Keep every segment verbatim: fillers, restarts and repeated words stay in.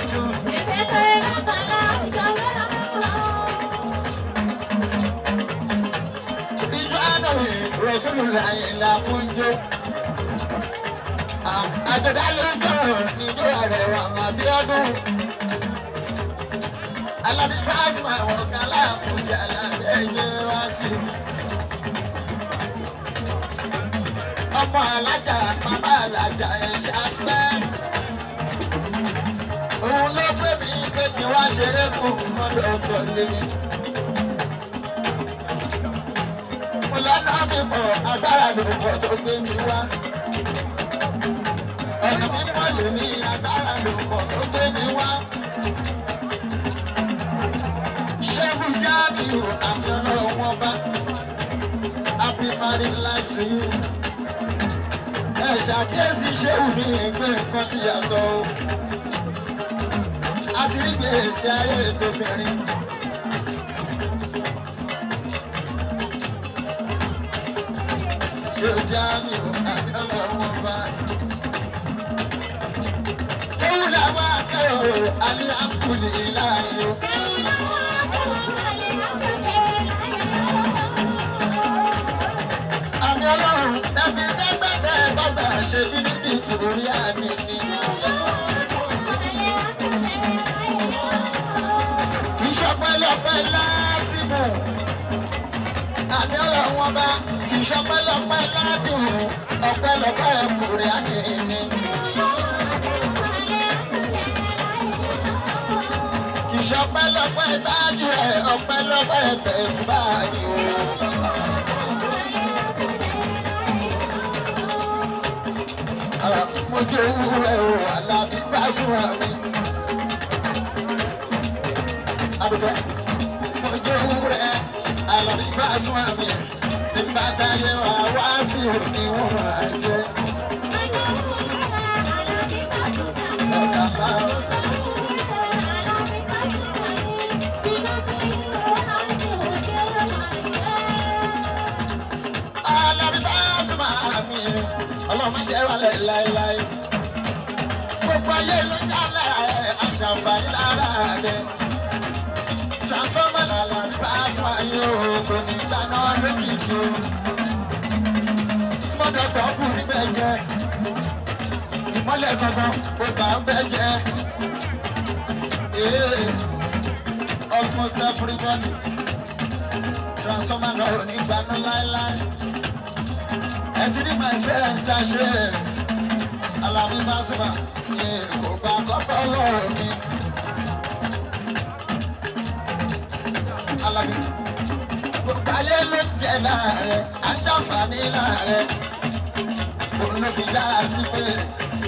I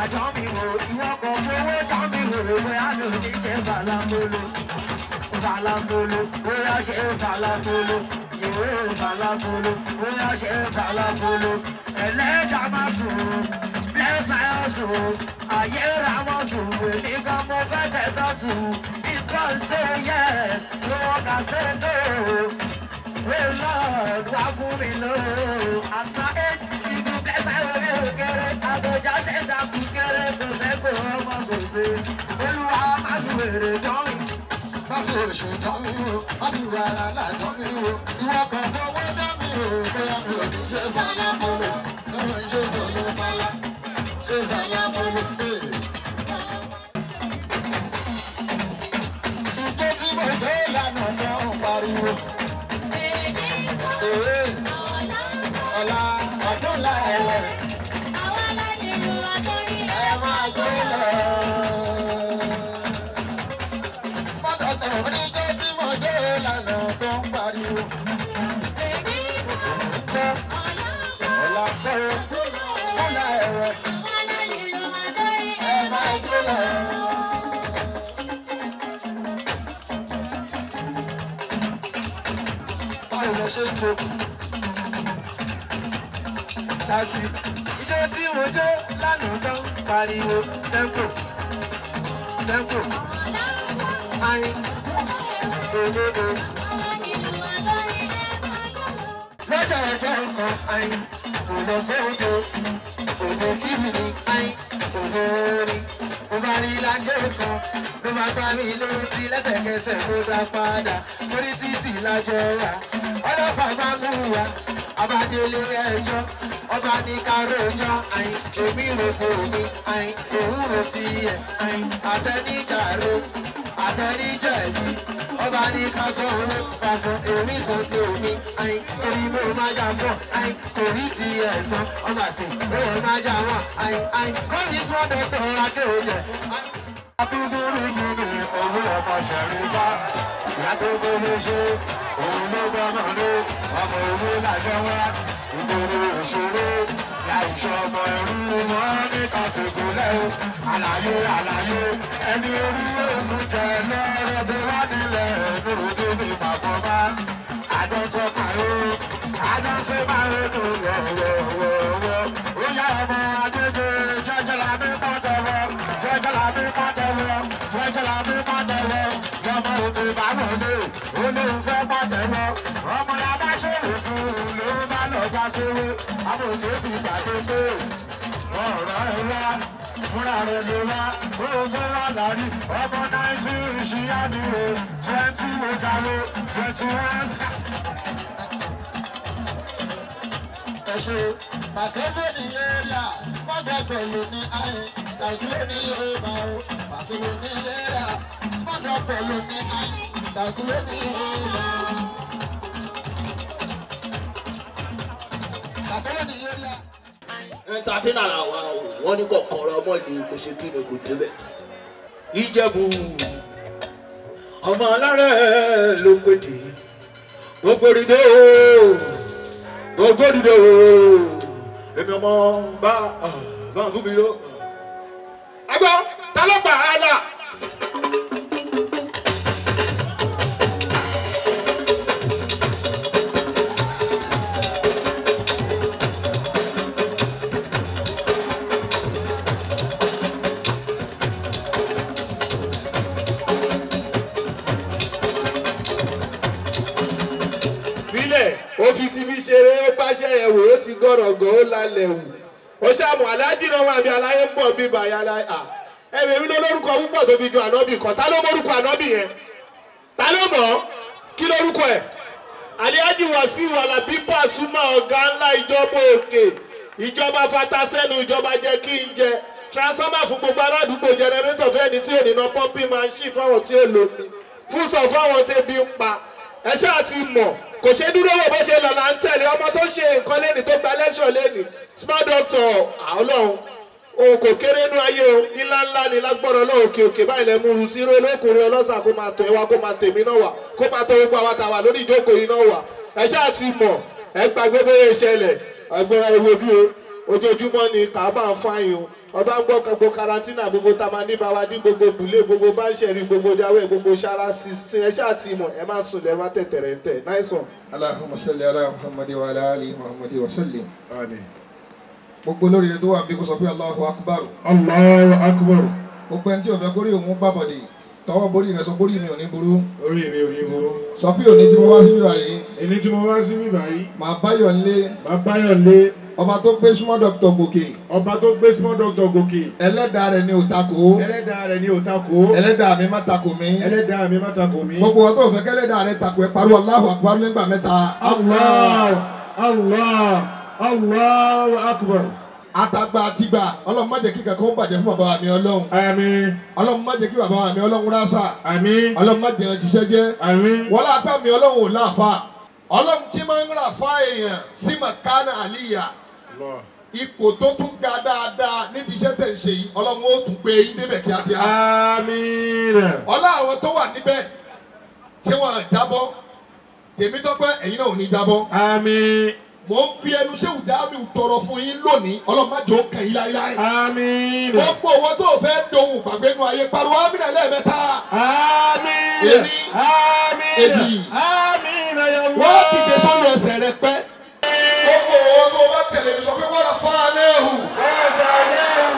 呀长命苦，我哥哥我长命苦，我呀流金钱发了葫芦，发了葫芦，我呀钱发了葫芦，哟发了葫芦，我呀钱发了葫芦，哎来扎马苏，来山药苏，啊也拉马苏，你个莫干太早苏，你干谁呀？我干谁都，为了寡妇为了阿啥哎。 Hola, Sasi, ijó tí mo jó lánàá tán pariwo tempo, tempo, ayin, òdodo. Lọ́jọ́ ọjọ́ nǹkan ayin, òdò sódò, òdò kíbìrì ayin, òdò orí. Mo bá rí lájọ́ kan, ló máa gbá mi lórí sí lẹ́sẹ̀kẹsẹ̀ mo dá padà. Orí títì lájọ́ wa, ọlọ́pàá bá mú wa. Abadele ẹjọ́, ọba ní karojọ́, àyìn èmi rògbò mi, àyìn òun rò sí ẹ̀, àyìn àtẹnijàre, àtẹnijẹ̀bi, ọba ní kaṣọ òun kaṣọ èmi sọ sí omi, àyìn orí mo máa jà sọ, àyìn orí ti ẹ̀ sọ, ọba sì òun máa jà wọ́n, àyìn àyìn kọ́ ní small doctor Akéoyè. Akúndúrú yìí ni òun ọmọ ṣẹ̀rí bá, ìyá tó gbé lè ṣe. Òun ló gbọ́nà lé ọmọ òwe lájọ́ wá ìgboro òṣèré láìṣọ ọmọ ẹrú mọ́ níta fèkó lẹ́wọ̀ àlàyé àlàyé ẹni orí òun jẹ lọ́rọ̀ tó wá nílẹ̀ nínú tó ní bàbá bá àdọ́tọ́ pàró àdọ́sẹ́ máa ń dùn wọ̀wọ̀wọ̀ ó yá ọmọ agbègbè jẹjẹ làbí pọ́tẹ́wọ́ jẹjẹ làbí pọ́tẹ́wọ́ jẹjẹ làbí pọ́tẹ́wọ́ lọ́mọ òtún ìbámọ̀ lé olóhùn fẹ́ pàtẹ́wọ́ ọmọ yàrá ṣòro fún un ló bá lọ bá sówó àbòtí ti gbàgbé pé ọ̀rọ̀ ẹ̀ wá fúnra rẹ̀ ló wá ohun tó wà lárí ọmọ nineteen ṣíyániwo twenty mojaro twenty one. ẹ ṣe pàṣẹwé nìyẹn rà mọ́gbẹ́gbẹ́ ló ní àyè ṣàjúwé ní yorùbá o pàṣẹwé nìyẹn rà mọ́gbẹ́gbẹ́ ló ní àyè. That's what we do. Entertain our wow. One go call our money. We should be no good to it. Ijebu, amalare lokwedi. Ogori do, ogori do. Emi ama ba, ba zubiro. Agba, taloba ala. Ṣeré báṣẹ ẹwò ó ti gọrọgọ ó lálẹ́ wù ó ṣàmù aláàjì náà wà bí aláyé ń bọ̀ bí bàyà láà ẹ̀rẹ̀ mi ló lórúkọ púpọ̀ tó fi ju ànábì kan ta ló mórúkọ ànábì yẹn ta ló mọ̀ ọ́ kí lórúkọ ẹ̀ aláàjì Wàsíù Àlàbí Pasuma ọ̀gá ńlá ìjọba òkè ìjọba fatasẹ́nu ìjọba jẹ́ kí n jẹ transformer fún gbogbo aládùúgbò jẹnẹrétọ̀ fẹ́ni tí ò ní ná pọ́ńpì máa ń ṣì fáwọn tí ò lómi fún sọ fáwọn tẹ́bi ń pa ẹ ṣáà ti mọ̀ kò ṣe dúró wò bó ṣe lọ là ń tẹ̀lé ọmọ tó ṣe nǹkan lẹ́ni tó gba lẹ́ṣọ̀ lẹ́ni small doctor ọlọ́run òun kò kéré nú ayé o ńlá ńlá ni lágbọ́dọ̀ lọ́wọ́ òkè òkè báyìí lẹ́ mú un sí ró lókùnrin ọlọ́sà kó máa tọ̀ ẹ́ wá kó máa tèmi náà wà kó máa tọ̀ gbogbo àwa tàwa lórí ìjókòó iná wà ẹ ṣáà ti mọ̀ ẹ gbàgbé bóyá ìṣẹ̀lẹ̀ ẹgbẹ́ ewo bí o ojoojúmọ́ ni kàábà ń fáyún ọba ń gbọ́ gbogbo karantina gbogbo tamani bawadi gbogbo bùlé gbogbo báńṣẹ̀rí gbogbo jáwé gbogbo ṣara sixteen ẹ ṣáà ti mọ̀ ẹ má sùn lẹ́wọ́ tẹ̀tẹ̀rẹ̀ tẹ̀ nice one. Allahumma salli ala Muhammadi wa ala ali Muhammadi wa sallim. Gbogbo lórí rẹ tó wà bí kò sọ pé Allahu akbar. Allahu akbar. Gbogbo ẹni tí ò fẹ́ kórè òun gbàbọ̀dì tọwọ́ borí rẹ sọ borí mi ò ní burú. Orí mi ò ní burú. Sọ pé òní tí mo wá sí bíbá yìí. Èmi tí mo wá sí bíbá yìí. Màá báyọ̀ nlé. Màá báyọ̀ nlé. Ọba tó gbé Small Doctor gòkè. Ọba tó gbé Small Doctor gòkè. Ẹlẹ́dàá rẹ̀ ni ò takò. Ẹlẹ́dàá rẹ̀ ni ò takò. Ẹlẹ́dàá mi má takò mi. Ẹlẹ́dàá mi má takò mi. Gbogbo wọn tó fẹ́ kẹ́lẹ́dàá rẹ̀ takò ẹ̀ pariwo Allahu Akbar nígbà mẹ́ta. Allah Allah Allahu Akbar. Atagba àtìgbà Ọlọ́run má jẹ́ kí kankan bàjẹ́ fún bàbá mi Ọlọ́run. Àmín. Ọlọ́run má jẹ́ kí bàbá mi Ọlọ́run rásà. Àmín. Ọlọ́run má jẹ́ ọjíṣẹ́ jẹ́. Àmín. Wọ́n lápá mi Ọlọ́run ò láàfà. Ọlọ́run tí máa ń rà fá èèyàn sí Màkánà Àlíyà. Ipò tó tún ga dáadáa níbi iṣẹ́ tẹ̀ ń ṣe yìí Ọlọ́run ó tún gbé yín débẹ̀ kíákíá. Àmín. Ọlá àwọn tó wà níbẹ̀ tí wọ́n jábọ́ tèmi tọ́pẹ́ ẹ̀yin náà ò ní jábọ́. Àmín. Mo ń fi ẹnu ṣé ìdá mi ò tọrọ fún yín lónìí Ọlọ́run má jẹ́ ó kàn yín láéláé. Àmín. Gbogbo owó tó fẹ́ dohun gbàgbé nu ayé pariwo àmín lẹ́ẹ̀mẹ́ta. Àmín. Èmi. Àmín. Èjì. Àmín. Wọ́n ti dé sórí ẹsẹ̀ rẹ pẹ́. Gbogbo owó tó bá tẹ̀lé mi sọ pé wọ́n lọ fọ́ aléhùn.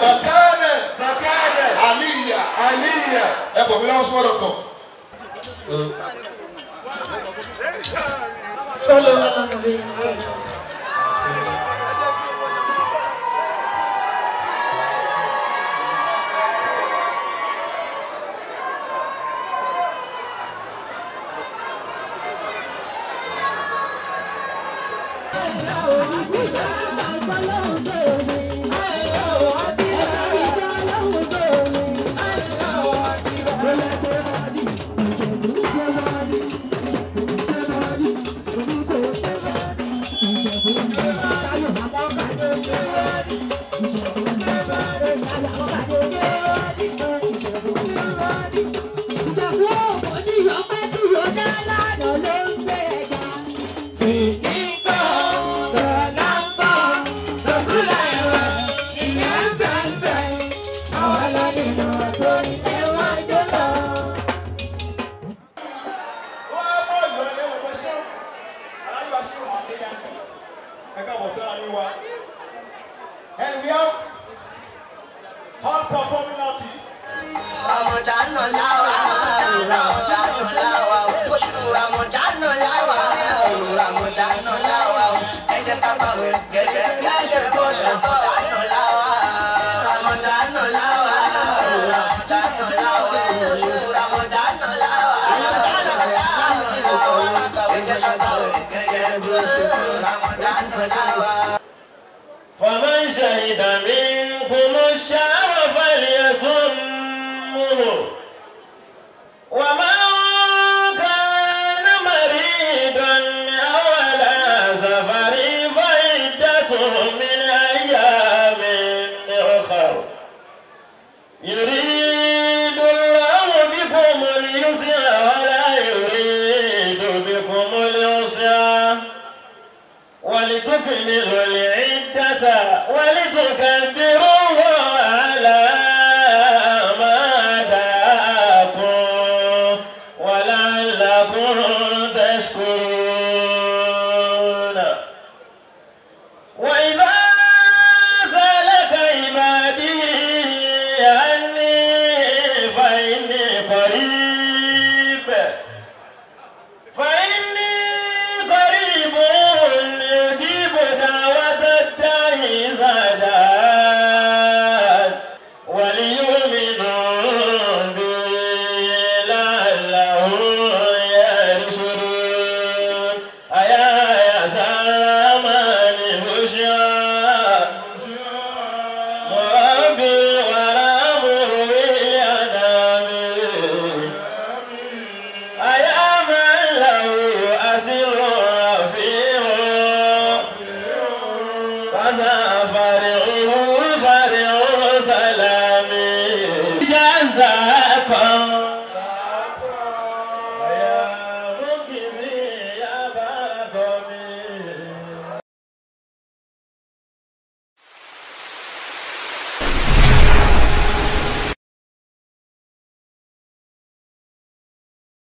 Màkánẹ̀. Màkánẹ̀. Àlíyà. Àlíyà. Ẹ bọ̀ mí lọ́wọ́ Small Doctor. Sọ́lọ́ wà lọ́nà bí. All right.